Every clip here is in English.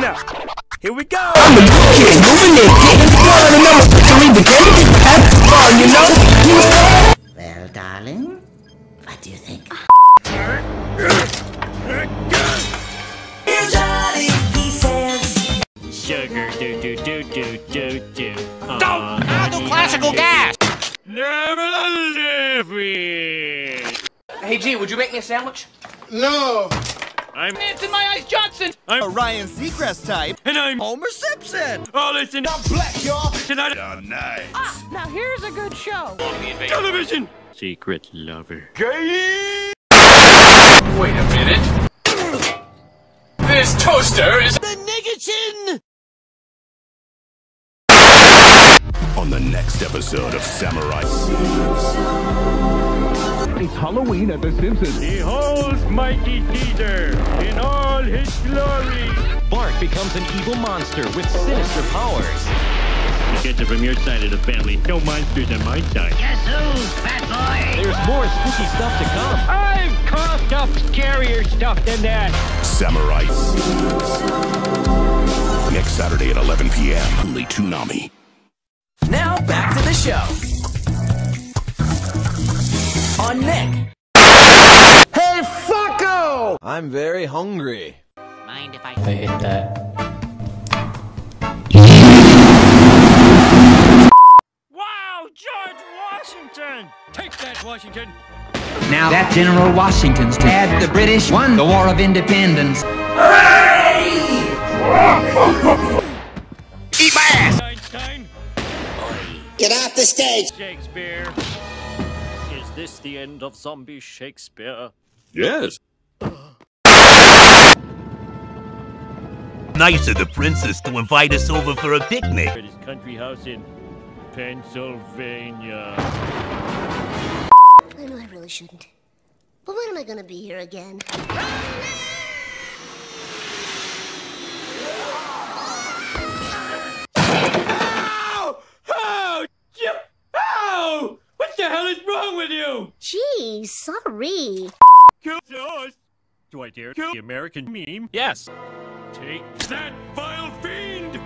Listen up. Here we go. I'm a new kid, moving in, getting falling, and I'm a victory beginning. Have fun, you know? Well, darling, what do you think? Johnny, he says. Sugar, do do do do do do. Don't handle classical gas. Never live with. Hey, G, would you make me a sandwich? No. I'm Anson My Eyes Johnson. I'm a Ryan Seacrest type. And I'm Homer Simpson. Oh, listen. I'm black, y'all. Tonight. Oh, nice. Ah, now here's a good show. Television. Secret lover. Gay. Wait a minute. This toaster is the Niggichin. On the next episode of Samurai Simpsons. It's Halloween at the Simpsons. He holds mighty Caesar in all his glory. Bart becomes an evil monster with sinister powers. The kids are from your side of the family. No monsters on my side. Guess who's fat boy? There's more spooky stuff to come. I've coughed up scarier stuff than that. Samurai. Next Saturday at 11 p.m. Only Toonami. Now back to the show. On Nick. Hey, fucko! I'm very hungry. Mind if I hit that? Wow, George Washington! Take that, Washington! Now that General Washington's dead, the British won the War of Independence. Hooray! Eat my ass! Einstein. Get off the stage! Shakespeare. Is this the end of Zombie Shakespeare? Yes. Nice of the princess to invite us over for a picnic. At his country house in Pennsylvania. I know I really shouldn't. But when am I gonna be here again? Gee, sorry. Do I dare kill the American meme? Yes. Take that, vile fiend!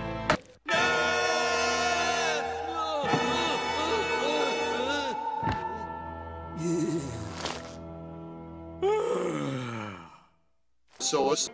So us.